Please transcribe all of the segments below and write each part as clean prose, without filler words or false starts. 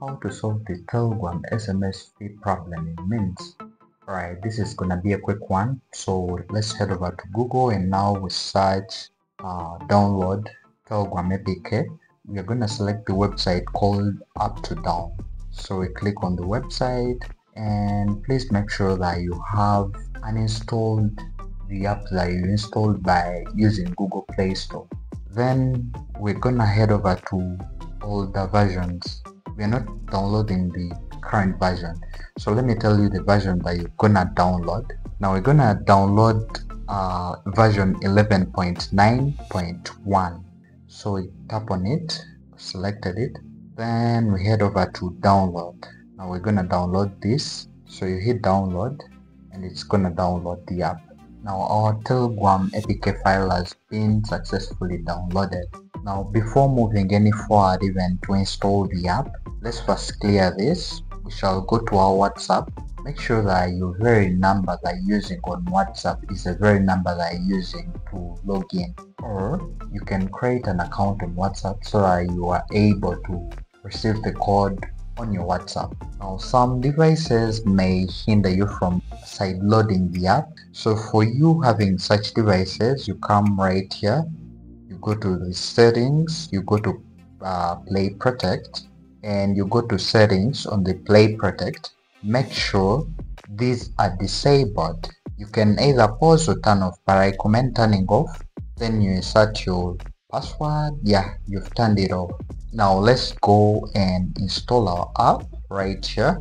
How to solve the Telegram SMS fee problem in Mint. Alright, this is gonna be a quick one. So let's head over to Google and now we search download Telegram APK. We are gonna select the website called Up to Down. So we click on the website and please make sure that you have uninstalled the app that you installed by using Google Play Store. Then we're gonna head over to older versions. We're not downloading the current version, so let me tell you the version that you're gonna download. Now we're gonna download version 11.9.1, so we tap on it, selected it, then we head over to download. Now we're gonna download this, so you hit download and it's gonna download the app. Now our Telegram APK file has been successfully downloaded. Now before moving any forward even to install the app, let's first clear this. We shall go to our WhatsApp. Make sure that your very number that you're using on WhatsApp is the very number that you're using to log in. Or you can create an account on WhatsApp so that you are able to receive the code on your WhatsApp. Now some devices may hinder you from sideloading the app. So for you having such devices, you come right here. Go to the settings, you go to Play Protect and you go to settings. On the Play Protect, make sure these are disabled. You can either pause or turn off, but I recommend turning off. Then you insert your password. Yeah, you've turned it off. Now let's go and install our app right here.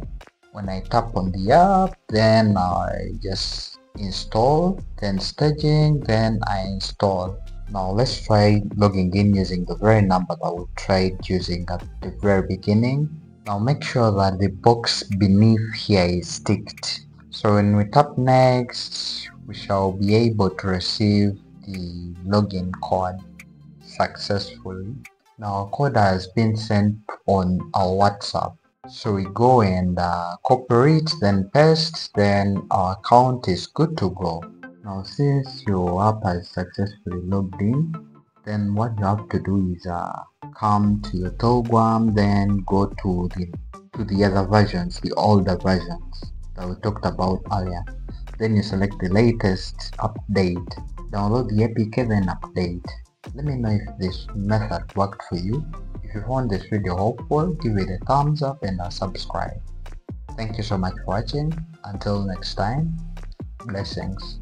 When I tap on the app, then I just install, then staging, then I install. Now let's try logging in using the very number that we tried using at the very beginning. Now make sure that the box beneath here is ticked. So when we tap next, we shall be able to receive the login code successfully. Now our code has been sent on our WhatsApp. So we go and copy it, then paste, then our account is good to go. Now since your app has successfully logged in, then what you have to do is come to your Telegram, then go to the other versions, the older versions that we talked about earlier. Then you select the latest update, download the APK, then update. Let me know if this method worked for you. If you found this video helpful, give it a thumbs up and subscribe. Thank you so much for watching. Until next time, blessings.